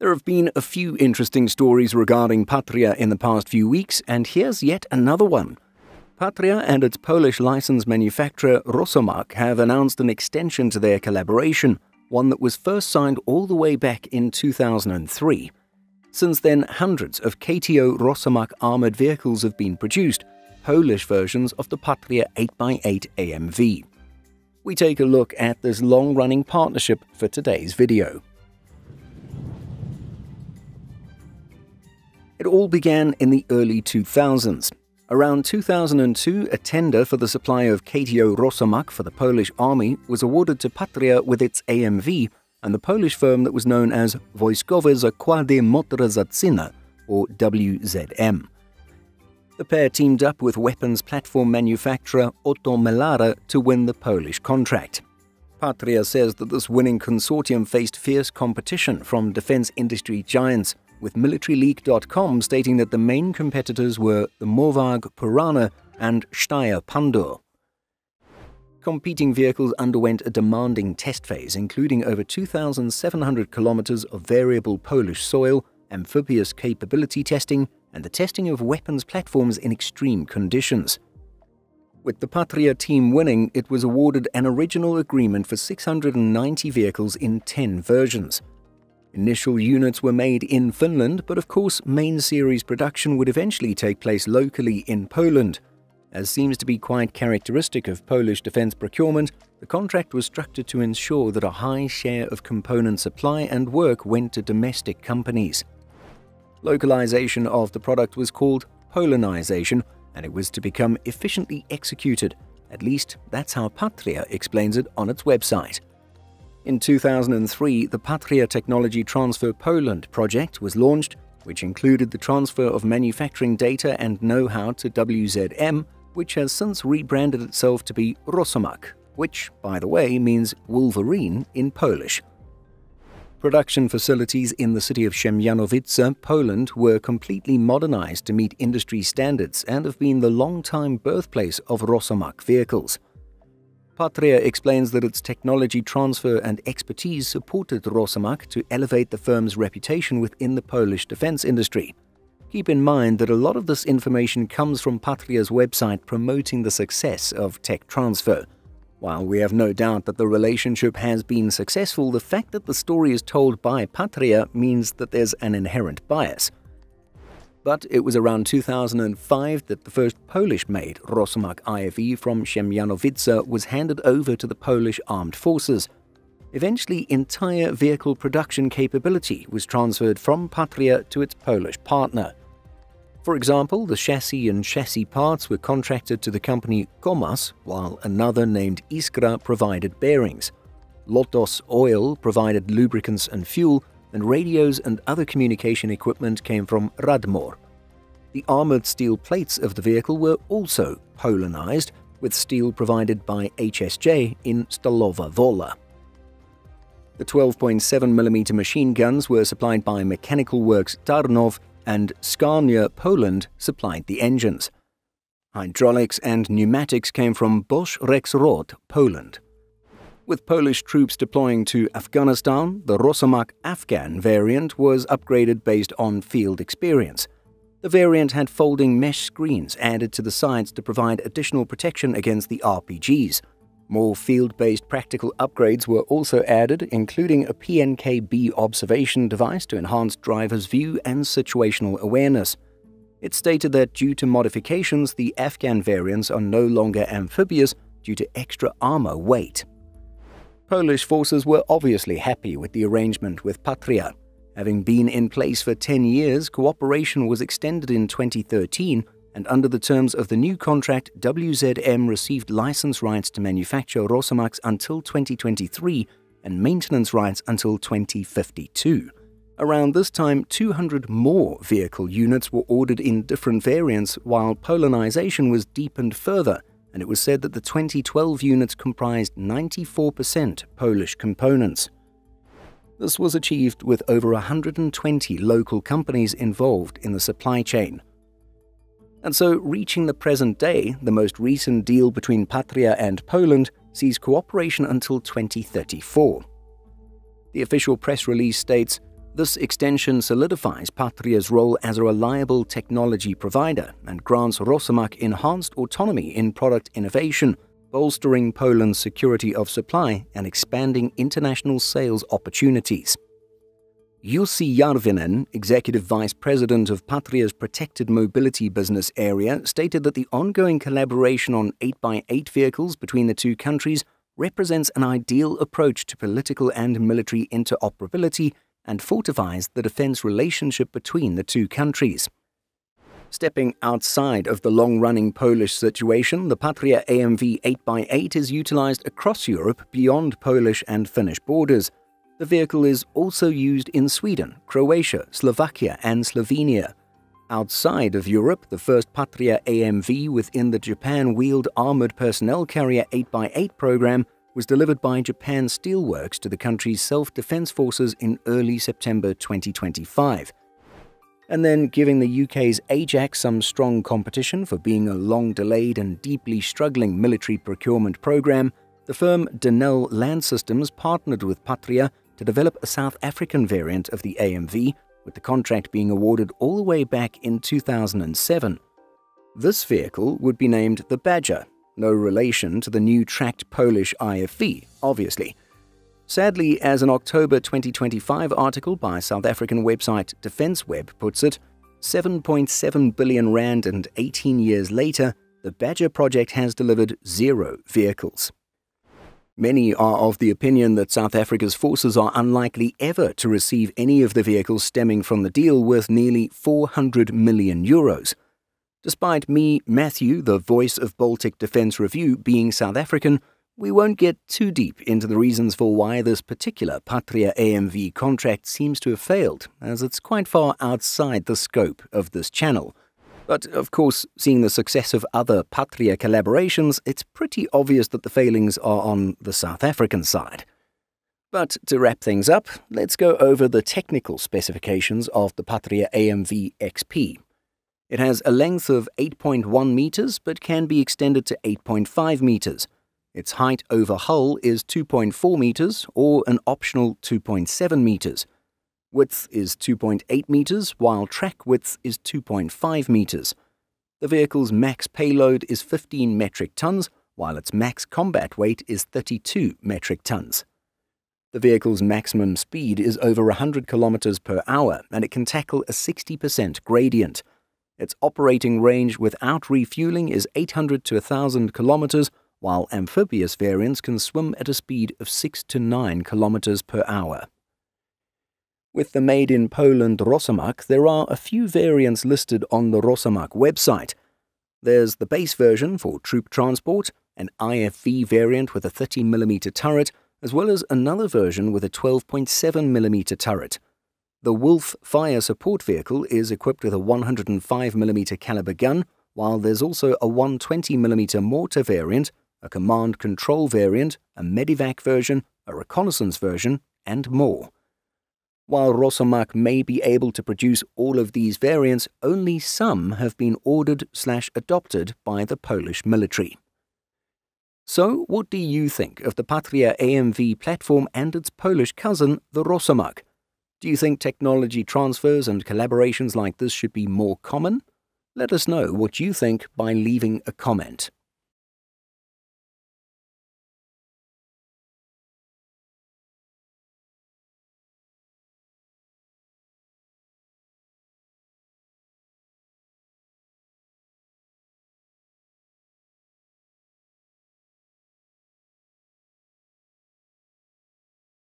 There have been a few interesting stories regarding Patria in the past few weeks, and here's yet another one. Patria and its Polish license manufacturer Rosomak have announced an extension to their collaboration, one that was first signed all the way back in 2003. Since then, hundreds of KTO Rosomak armoured vehicles have been produced, Polish versions of the Patria 8x8 AMV. We take a look at this long-running partnership for today's video. It all began in the early 2000s. Around 2002, a tender for the supply of KTO Rosomak for the Polish Army was awarded to Patria with its AMV and the Polish firm that was known as Wojskowe Zakłady Motoryzacyjne, or WZM. The pair teamed up with weapons platform manufacturer Otto Melara to win the Polish contract. Patria says that this winning consortium faced fierce competition from defense industry giants, with MilitaryLeak.com stating that the main competitors were the Mowag Piranha and Steyr Pandur. Competing vehicles underwent a demanding test phase, including over 2,700 kilometers of variable Polish soil, amphibious capability testing, and the testing of weapons platforms in extreme conditions. With the Patria team winning, it was awarded an original agreement for 690 vehicles in 10 versions. Initial units were made in Finland, but of course main series production would eventually take place locally in Poland. As seems to be quite characteristic of Polish defense procurement, the contract was structured to ensure that a high share of component supply and work went to domestic companies. Localization of the product was called Polonization, and it was to become efficiently executed. At least that's how Patria explains it on its website. In 2003, the Patria Technology Transfer Poland project was launched, which included the transfer of manufacturing data and know-how to WZM, which has since rebranded itself to be Rosomak, which, by the way, means Wolverine in Polish. Production facilities in the city of Siemianowice, Poland, were completely modernized to meet industry standards and have been the long-time birthplace of Rosomak vehicles. Patria explains that its technology transfer and expertise supported Rosomak to elevate the firm's reputation within the Polish defense industry. Keep in mind that a lot of this information comes from Patria's website promoting the success of tech transfer. While we have no doubt that the relationship has been successful, the fact that the story is told by Patria means that there's an inherent bias. But it was around 2005 that the first Polish-made Rosomak IFE from Siemianowice was handed over to the Polish Armed Forces. Eventually, entire vehicle production capability was transferred from Patria to its Polish partner. For example, the chassis and chassis parts were contracted to the company Komas, while another named Iskra provided bearings. Lotos Oil provided lubricants and fuel, and radios and other communication equipment came from Radmor. The armored steel plates of the vehicle were also Polonized, with steel provided by HSJ in Stalowa Wola. The 12.7mm machine guns were supplied by Mechanical Works Tarnow, and Scania Poland supplied the engines. Hydraulics and pneumatics came from Bosch Rexroth, Poland. With Polish troops deploying to Afghanistan, the Rosomak Afghan variant was upgraded based on field experience. The variant had folding mesh screens added to the sides to provide additional protection against the RPGs. More field-based practical upgrades were also added, including a PNKB observation device to enhance driver's view and situational awareness. It stated that due to modifications, the Afghan variants are no longer amphibious due to extra armor weight. Polish forces were obviously happy with the arrangement with Patria. Having been in place for 10 years, cooperation was extended in 2013, and under the terms of the new contract, WZM received license rights to manufacture Rosomaks until 2023 and maintenance rights until 2052. Around this time, 200 more vehicle units were ordered in different variants, while Polonization was deepened further, and it was said that the 2012 units comprised 94% Polish components. This was achieved with over 120 local companies involved in the supply chain. And so, reaching the present day, the most recent deal between Patria and Poland sees cooperation until 2034. The official press release states, This extension solidifies Patria's role as a reliable technology provider and grants Rosomak enhanced autonomy in product innovation, bolstering Poland's security of supply and expanding international sales opportunities. Jussi Jarvinen, Executive Vice President of Patria's Protected Mobility Business Area, stated that the ongoing collaboration on 8x8 vehicles between the two countries represents an ideal approach to political and military interoperability and fortifies the defense relationship between the two countries. Stepping outside of the long-running Polish situation, the Patria AMV 8x8 is utilized across Europe beyond Polish and Finnish borders. The vehicle is also used in Sweden, Croatia, Slovakia and Slovenia. Outside of Europe, the first Patria AMV within the Japan-wheeled armored personnel carrier 8x8 program was delivered by Japan Steelworks to the country's self-defense forces in early September 2025. And then, giving the UK's Ajax some strong competition for being a long-delayed and deeply struggling military procurement program, the firm Denel Land Systems partnered with Patria to develop a South African variant of the AMV, with the contract being awarded all the way back in 2007. This vehicle would be named the Badger, no relation to the new tracked Polish IFV, obviously. Sadly, as an October 2025 article by South African website DefenceWeb puts it, 7.7 billion rand and 18 years later, the Badger project has delivered 0 vehicles. Many are of the opinion that South Africa's forces are unlikely ever to receive any of the vehicles stemming from the deal, worth nearly 400 million euros. Despite me, Matthew, the voice of Baltic Defence Review, being South African, we won't get too deep into the reasons for why this particular Patria AMV contract seems to have failed, as it's quite far outside the scope of this channel. But of course, seeing the success of other Patria collaborations, it's pretty obvious that the failings are on the South African side. But to wrap things up, let's go over the technical specifications of the Patria AMV XP. It has a length of 8.1 meters, but can be extended to 8.5 meters. Its height over hull is 2.4 meters or an optional 2.7 meters. Width is 2.8 meters, while track width is 2.5 meters. The vehicle's max payload is 15 metric tons, while its max combat weight is 32 metric tons. The vehicle's maximum speed is over 100 kilometers per hour, and it can tackle a 60% gradient. Its operating range without refueling is 800 to 1,000 kilometers, while amphibious variants can swim at a speed of 6 to 9 kilometers per hour. With the Made in Poland Rosomak, there are a few variants listed on the Rosomak website. There's the base version for troop transport, an IFV variant with a 30mm turret, as well as another version with a 12.7mm turret. The Wolf fire support vehicle is equipped with a 105mm caliber gun, while there's also a 120mm mortar variant, a command control variant, a medivac version, a reconnaissance version, and more. While Rosomak may be able to produce all of these variants, only some have been ordered/adopted by the Polish military. So, what do you think of the Patria AMV platform and its Polish cousin, the Rosomak? Do you think technology transfers and collaborations like this should be more common? Let us know what you think by leaving a comment.